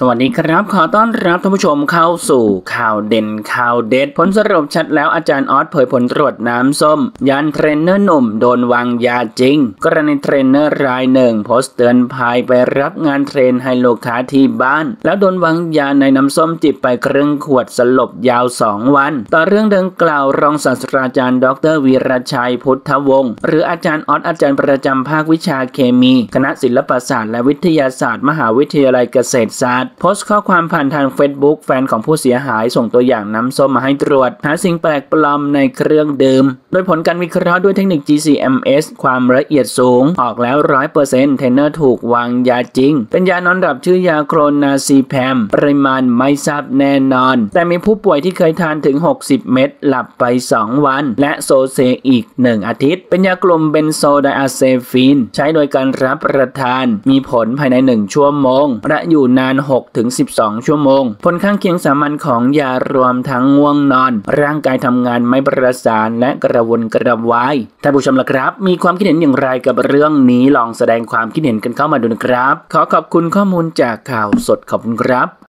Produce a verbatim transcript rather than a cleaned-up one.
สวัสดีครับขอต้อนรับท่านผู้ชมเข้าสู่ข่าวเด่นข่าวเด็ดผลสรุปชัดแล้วอาจารย์ออสเผยผลตรวจน้ำส้มยันเทรนเนอร์หนุ่มโดนวางยาจริงกรณีเทรนเนอร์รายหนึ่งโพสต์เตือนภัยไปรับงานเทรนให้ลูกค้าที่บ้านแล้วโดนวางยาในน้ำส้มจิบไปครึ่งขวดสลบยาวสองวันต่อเรื่องดังกล่าวรองศาสตราจารย์ดรวีรชัยพุทธวงศ์หรืออาจารย์ออสอาจารย์ประจำภาควิชาเคมีคณะศิลปศาสตร์และวิทยาศาสตร์มหาวิทยาลัยเกษตรศาสตร์โพสต์ข้อความผ่านทางเฟซบุ๊กแฟนของผู้เสียหายส่งตัวอย่างน้ำส้มมาให้ตรวจหาสิ่งแปลกปลอมในเครื่องดื่มโดยผลการวิเคราะห์ด้วยเทคนิค จี ซี เอ็ม เอส ความละเอียดสูงออกแล้ว ร้อยเปอร์เซ็นต์ เทรนเนอร์ถูกวางยาจริงเป็นยานอนหลับชื่อยาโครนาซีแพมปริมาณไม่ทราบแน่นอนแต่มีผู้ป่วยที่เคยทานถึงหกสิบเม็ดหลับไปสองวันและโซเซอีกหนึ่งอาทิตย์เป็นยากลุ่มเบนโซไดอะเซฟีนใช้โดยการรับประทานมีผลภายในหนึ่งชั่วโมงและอยู่นานหกถึงสิบสอง ชั่วโมงผลข้างเคียงสามัญของยารวมทั้งง่วงนอนร่างกายทำงานไม่ประสานและกระวนกระวายท่านผู้ชมล่ะครับมีความคิดเห็นอย่างไรกับเรื่องนี้ลองแสดงความคิดเห็นกันเข้ามาดูนะครับขอขอบคุณข้อมูลจากข่าวสดขอบคุณครับ